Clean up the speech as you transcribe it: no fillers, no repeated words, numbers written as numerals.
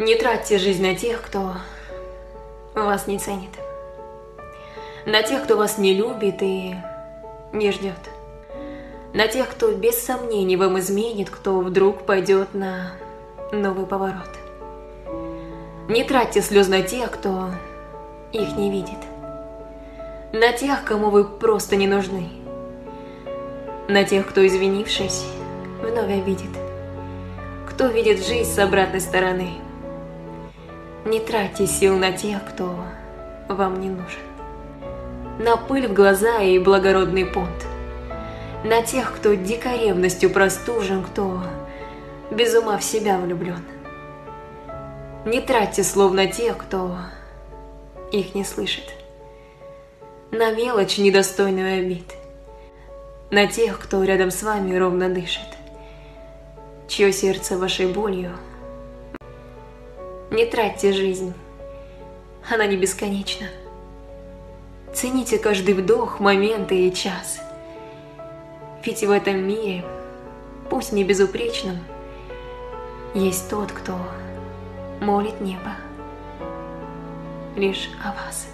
Не тратьте жизнь на тех, кто вас не ценит, на тех, кто вас не любит и не ждет, на тех, кто без сомнений вам изменит, кто вдруг пойдет на новый поворот. Не тратьте слез на тех, кто их не видит, на тех, кому вы просто не нужны, на тех, кто, извинившись, вновь обидит, кто видит жизнь с обратной стороны. Не тратьте сил на тех, кто вам не нужен, на пыль в глаза и благородный понт, на тех, кто дикой ревностью простужен, кто без ума в себя влюблен. Не тратьте слов на тех, кто их не слышит, на мелочь недостойную обид, на тех, кто рядом с вами ровно дышит, чье сердце вашей болью. Не тратьте жизнь, она не бесконечна. Цените каждый вдох, моменты и час. Ведь в этом мире, пусть не безупречном, есть тот, кто молит небо лишь о вас.